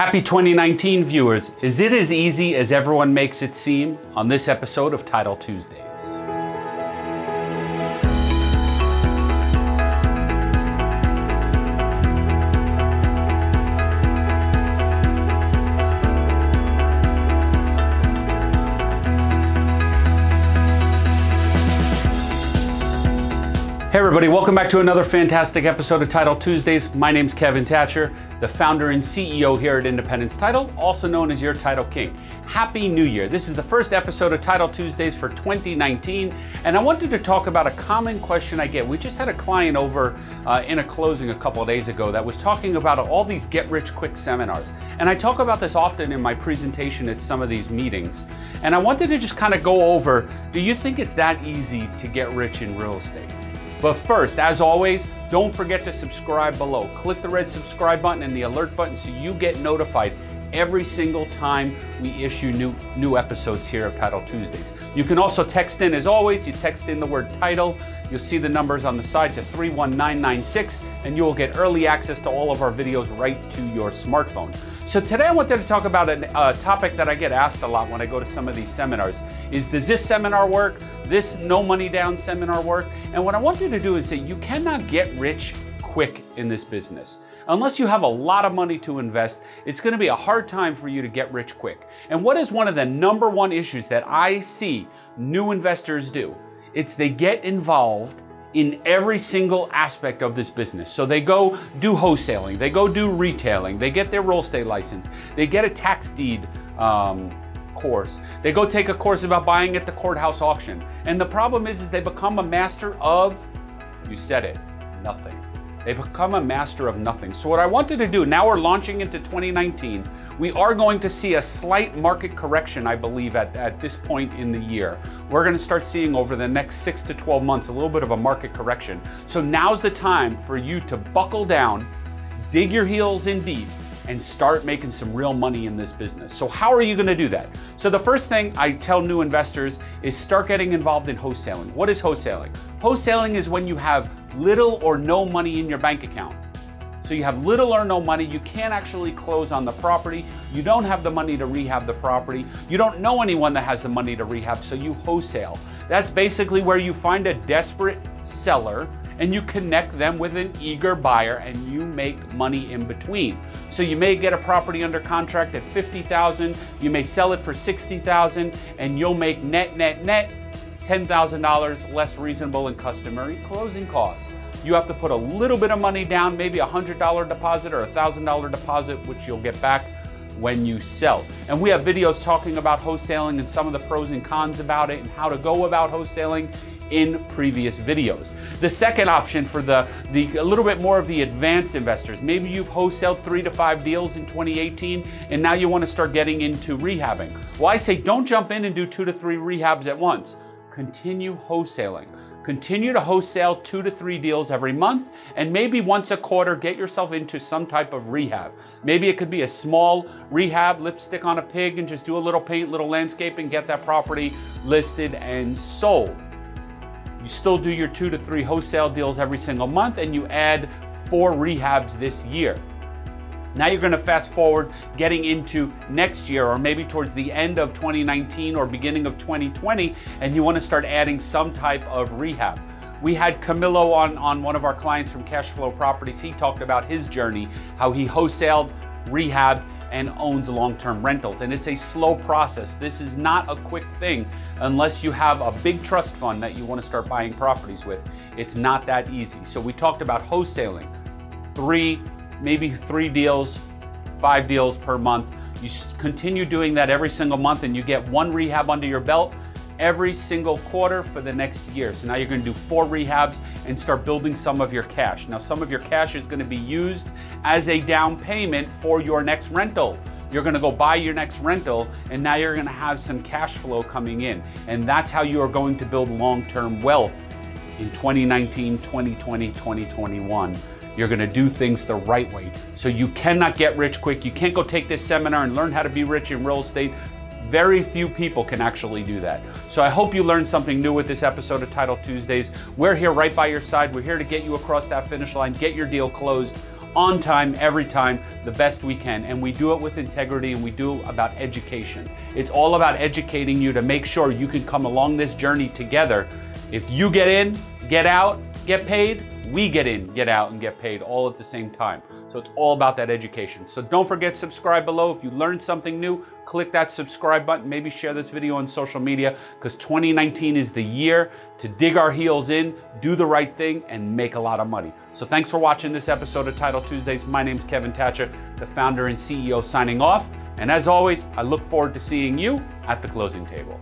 Happy 2019, viewers. Is it as easy as everyone makes it seem? On this episode of Title Tuesdays. Hey everybody, welcome back to another fantastic episode of Title Tuesdays. My name's Kevin Thatcher, the founder and CEO here at Independence Title, also known as your Title King. Happy New Year. This is the first episode of Title Tuesdays for 2019, and I wanted to talk about a common question I get. We just had a client over in a closing a couple of days ago that was talking about all these get-rich-quick seminars. And I talk about this often in my presentation at some of these meetings. And I wanted to just kind of go over, do you think it's that easy to get rich in real estate? But first, as always, don't forget to subscribe below. Click the red subscribe button and the alert button so you get notified every single time we issue new episodes here of Title Tuesdays. You can also text in, as always, you text in the word title. You'll see the numbers on the side to 31996 and you will get early access to all of our videos right to your smartphone. So today I wanted to talk about a topic that I get asked a lot when I go to some of these seminars is, does this seminar work? This no money down seminar work? And what I wanted to do is say, you cannot get rich quick in this business. Unless you have a lot of money to invest, it's going to be a hard time for you to get rich quick. And what is one of the number one issues that I see new investors do? It's they get involved in every single aspect of this business. So they go do wholesaling, they go do retailing, they get their real estate license, they get a tax deed course. They go take a course about buying at the courthouse auction. And the problem is they become a master of, you said it, nothing. They become a master of nothing. So what I wanted to do, now we're launching into 2019, we are going to see a slight market correction, I believe, at this point in the year. We're gonna start seeing over the next 6 to 12 months a little bit of a market correction. So now's the time for you to buckle down, dig your heels in deep, and start making some real money in this business. So how are you gonna do that? So the first thing I tell new investors is start getting involved in wholesaling. What is wholesaling? Wholesaling is when you have little or no money in your bank account. So you have little or no money, you can't actually close on the property, you don't have the money to rehab the property, you don't know anyone that has the money to rehab, so you wholesale. That's basically where you find a desperate seller and you connect them with an eager buyer and you make money in between. So you may get a property under contract at $50,000, you may sell it for $60,000, and you'll make net $10,000 less reasonable and customary closing costs. You have to put a little bit of money down, maybe a $100 deposit or a $1,000 deposit, which you'll get back when you sell. And we have videos talking about wholesaling and some of the pros and cons about it and how to go about wholesaling in previous videos. The second option for a little bit more of the advanced investors, maybe you've wholesaled 3 to 5 deals in 2018 and now you want to start getting into rehabbing. Well, I say don't jump in and do 2 to 3 rehabs at once. Continue wholesaling. Continue to wholesale 2 to 3 deals every month, and maybe once a quarter get yourself into some type of rehab. Maybe it could be a small rehab, lipstick on a pig, and just do a little paint, little landscaping, get that property listed and sold. You still do your 2 to 3 wholesale deals every single month, and you add 4 rehabs this year. Now you're going to fast forward getting into next year or maybe towards the end of 2019 or beginning of 2020, and you want to start adding some type of rehab. We had Camilo on one of our clients from Cashflow Properties. He talked about his journey, how he wholesaled, rehabbed, and owns long-term rentals. And it's a slow process. This is not a quick thing unless you have a big trust fund that you want to start buying properties with. It's not that easy. So we talked about wholesaling, maybe three deals, 5 deals per month. You continue doing that every single month and you get 1 rehab under your belt every single quarter for the next year. So now you're gonna do 4 rehabs and start building some of your cash. Now some of your cash is gonna be used as a down payment for your next rental. You're gonna go buy your next rental and now you're gonna have some cash flow coming in. And that's how you are going to build long-term wealth in 2019, 2020, 2021. You're gonna do things the right way. So you cannot get rich quick. You can't go take this seminar and learn how to be rich in real estate. Very few people can actually do that. So I hope you learned something new with this episode of Title Tuesdays. We're here right by your side. We're here to get you across that finish line, get your deal closed. on time, every time, the best we can. And we do it with integrity, and we do it about education. It's all about educating you to make sure you can come along this journey together. If you get in, get out, get paid, we get in, get out, and get paid all at the same time. So it's all about that education. So don't forget, subscribe below. If you learned something new, click that subscribe button. Maybe share this video on social media, because 2019 is the year to dig our heels in, do the right thing, and make a lot of money. So thanks for watching this episode of Title Tuesdays. My name's Kevin Thatcher, the founder and CEO, signing off. And as always, I look forward to seeing you at the closing table.